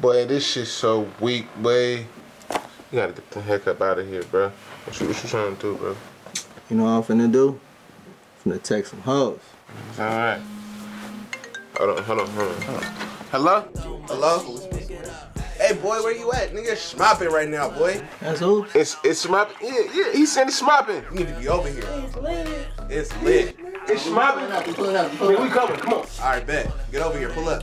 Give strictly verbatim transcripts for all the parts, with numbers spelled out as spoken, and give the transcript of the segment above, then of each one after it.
Boy, this shit so weak, boy. You gotta get the heck up out of here, bro. What you, what you trying to do, bro? You know what I'm finna do? I'm finna text some hoes. Alright. Hold on, hold on, hold on, hold on. Hello? Hello? Hey, boy, where you at? Nigga, smopping right now, boy. That's who? It's, it's smopping. Yeah, yeah, he said it's smopping. You need to be over here. It's lit. It's lit. It's smopping. Man, we coming. Come on. Alright, bet. Get over here. Pull up.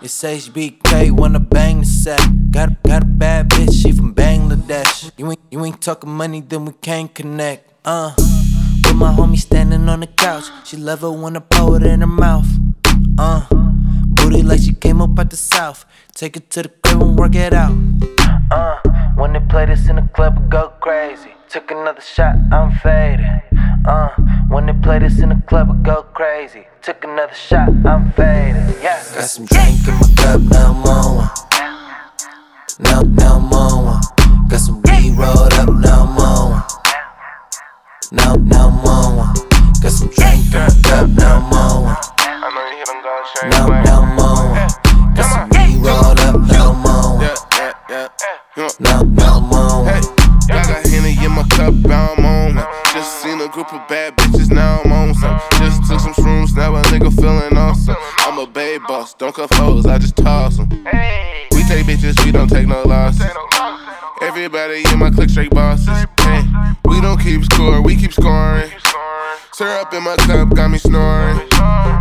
It's H B K, wanna bang the sack. Got a, got a bad bitch, she from Bangladesh. You ain't, you ain't talking money, then we can't connect. Uh, with my homie standing on the couch. She love it when I pour it in her mouth. Uh, booty like she came up out the south. Take it to the crib and work it out. Uh, when they play this in the club, I go crazy. Took another shot, I'm faded. Uh, when they play this in the club, I go crazy. Took another shot, I'm faded. Yeah. Got some drink in my cup, now I'm on one. Now, now I'm on one. Got some weed rolled up, now I'm on one. Now, now I'm on one. Got some drink in my cup, now I'm on one. Now, now I'm on one. Got some weed rolled up, now I'm on one. Now, now I'm on one. Got a Henny in my cup, now I'm on one. Just seen a group of bad bitches, now I'm on some. Just took some shrooms, now a nigga feeling awesome. I'm a babe boss, don't cuff hoes, I just toss them. We take bitches, we don't take no losses. Everybody in my clique straight bosses. Hey, we don't keep score, we keep scoring. Syrup in my cup, got me snoring.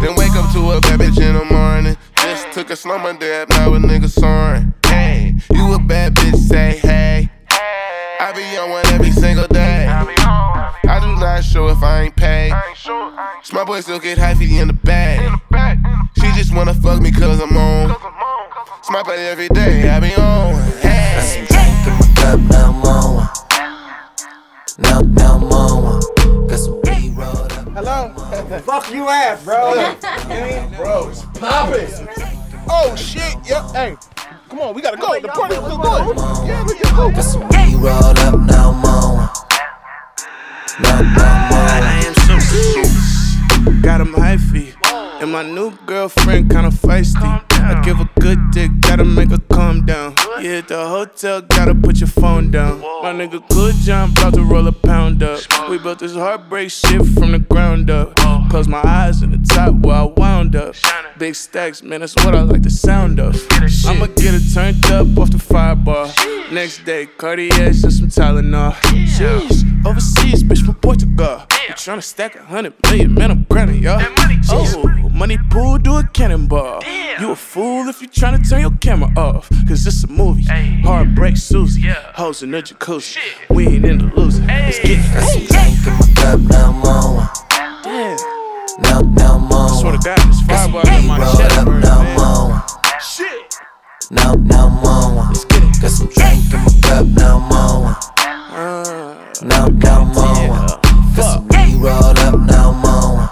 Then wake up to a bad bitch in the morning. Just took a slumber dab, now a nigga soaring. Hey, you a bad bitch, say hey. I be on one every single day. I do not show if I ain't paid. So my boy still get hyphy in the bag. She just wanna fuck me cause I'm on. So my buddy every day, I be on. Hey, got some drink in my cup, now I'm on one. Now, now I'm on one. Got some weed rolled up. Hello? Fuck you ass, bro. Bro, it's poppin'. Oh shit, yep, hey. Come on, we gotta go. The party's still going. Yeah, we can go. Got some weed rolled up, now I'm on one. Now, now I'm on one. Got him hyphy. And my new girlfriend kinda feisty. I give a good dick, gotta make her calm down. You hit the hotel, gotta put your phone down. My nigga Good John, about to roll a pound up. We built this heartbreak shit from the ground up. Close my eyes in the top where I wound up. Big stacks, man, that's what I like the sound of. I'ma get it turned up off the firebar. Next day, Cartier's and some Tylenol. Jeez, overseas, bitch from Portugal. You tryna stack a hundred million, man, I'm grinding, y'all. Oh, money pool, do a cannonball. You a fool if you tryna turn your camera off. Cause it's a movie, Heartbreak Susie. Hoes in the jacuzzi, we ain't in the losing. Let's get it. Got some drink in my cup, now I'm on one. Damn. Now, now I'm on one. Swear to God, this fireball in my chest. Got some weed rolled up, now I'm on one. Shit. Now, now I'm on one. Let's get it. Got some drink in my cup, now I'm on one. Now, now I'm on one. Got some weed rolled up, now I'm on one.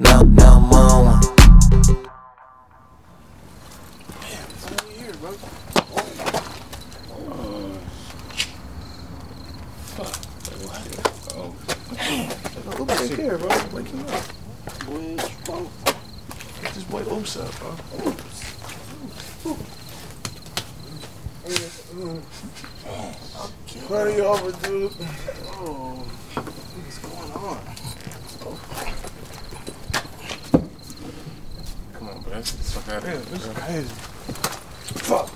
Now, now I'm on one. Here, bro. Wake him up. Boy, bro. Get this boy Oops up, bro. Oops. Oops. Oops. Hurry over, dude. Oh. What's going on? Oh. Come on, bro. Let's get the fuck out of here. Crazy. Fuck.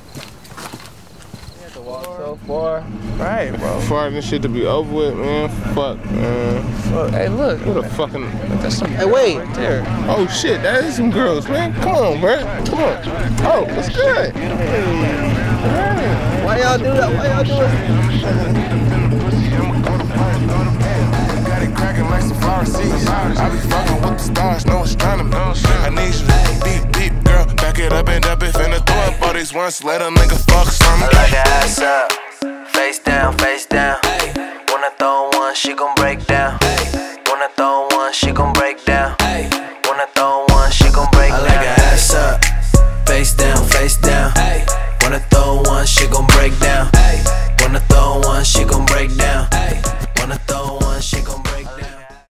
You had to walk so far. Right, bro. For this shit to be over with, man. Fuck, man. Hey, look. What a fucking. That's some. Hey, wait. Right there. Oh, shit. That is some girls, man. Come on, bro. Come on. Oh, that's good. Why y'all do that? Why y'all do that? Got it cracking like some flower seeds. I be fucking with the stars, no astronomy. I need you. Deep, deep, girl. Back it up and up if in the throw up all these. always once, let a nigga fuck some. I like her ass up, face down, face down. Ay. Wanna throw one, she gon' break down. Ay. Wanna throw one, she gon' break down. Ay. Wanna throw one, she gon' break down. I like her ass up, face down, face down. Ay. Wanna throw one, she gon' break down. Ay. Wanna throw one, she gon' break down.